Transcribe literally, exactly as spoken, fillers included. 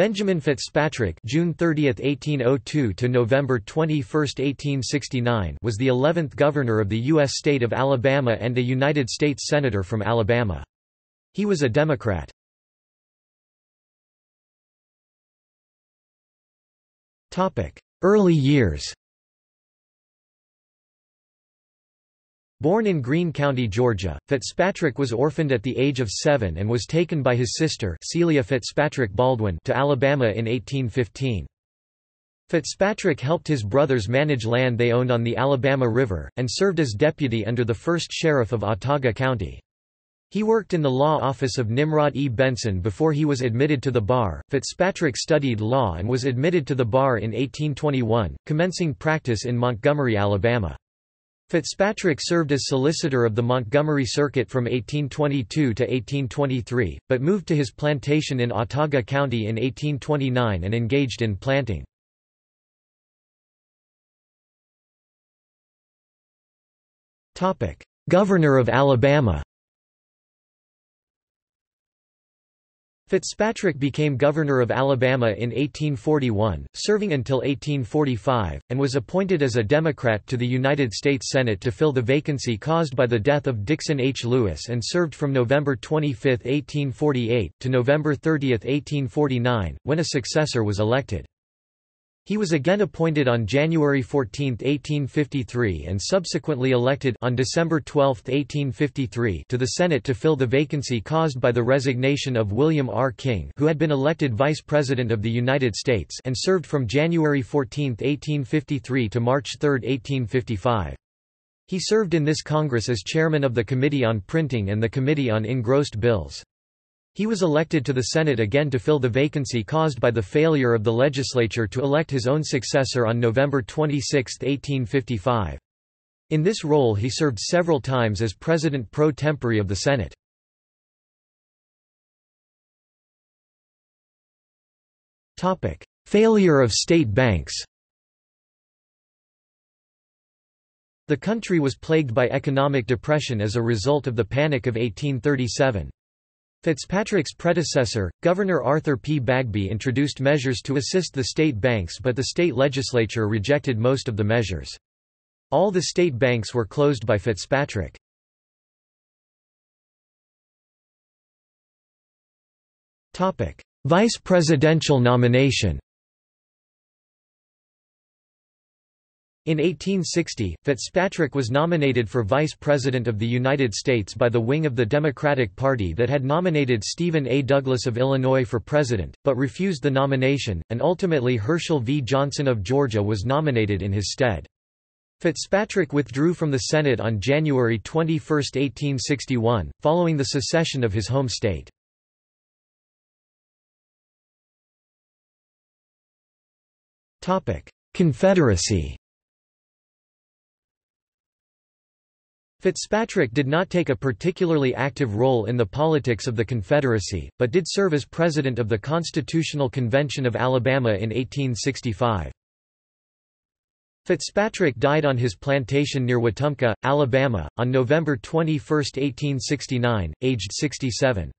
Benjamin Fitzpatrick June thirtieth, eighteen oh two to November twenty-first, eighteen sixty-nine was the eleventh governor of the U S state of Alabama and a United States Senator from Alabama. He was a Democrat. Early years. Born in Greene County, Georgia, Fitzpatrick was orphaned at the age of seven and was taken by his sister Celia Fitzpatrick Baldwin to Alabama in eighteen fifteen. Fitzpatrick helped his brothers manage land they owned on the Alabama River, and served as deputy under the first sheriff of Autauga County. He worked in the law office of Nimrod E. Benson before he was admitted to the bar. Fitzpatrick studied law and was admitted to the bar in eighteen twenty-one, commencing practice in Montgomery, Alabama. Fitzpatrick served as solicitor of the Montgomery Circuit from eighteen twenty-two to eighteen twenty-three, but moved to his plantation in Autauga County in eighteen twenty-nine and engaged in planting. Governor of Alabama. Fitzpatrick became governor of Alabama in eighteen forty-one, serving until eighteen forty-five, and was appointed as a Democrat to the United States Senate to fill the vacancy caused by the death of Dixon H. Lewis, and served from November twenty-fifth, eighteen forty-eight, to November thirtieth, eighteen forty-nine, when a successor was elected. He was again appointed on January fourteenth, eighteen fifty-three and subsequently elected on December twelfth, eighteen fifty-three to the Senate to fill the vacancy caused by the resignation of William R. King, who had been elected Vice President of the United States and served from January fourteenth, eighteen fifty-three to March third, eighteen fifty-five. He served in this Congress as chairman of the Committee on Printing and the Committee on Engrossed Bills. He was elected to the Senate again to fill the vacancy caused by the failure of the legislature to elect his own successor on November twenty-sixth, eighteen fifty-five. In this role he served several times as president pro tempore of the Senate. Failure of state banks. The country was plagued by economic depression as a result of the Panic of eighteen thirty-seven. Fitzpatrick's predecessor, Governor Arthur P. Bagby, introduced measures to assist the state banks, but the state legislature rejected most of the measures. All the state banks were closed by Fitzpatrick. Vice presidential nomination. In eighteen sixty, Fitzpatrick was nominated for Vice President of the United States by the wing of the Democratic Party that had nominated Stephen A. Douglas of Illinois for president, but refused the nomination, and ultimately Herschel V. Johnson of Georgia was nominated in his stead. Fitzpatrick withdrew from the Senate on January twenty-first, eighteen sixty-one, following the secession of his home state. Confederacy. Fitzpatrick did not take a particularly active role in the politics of the Confederacy, but did serve as president of the Constitutional Convention of Alabama in eighteen sixty-five. Fitzpatrick died on his plantation near Wetumpka, Alabama, on November twenty-first, eighteen sixty-nine, aged sixty-seven.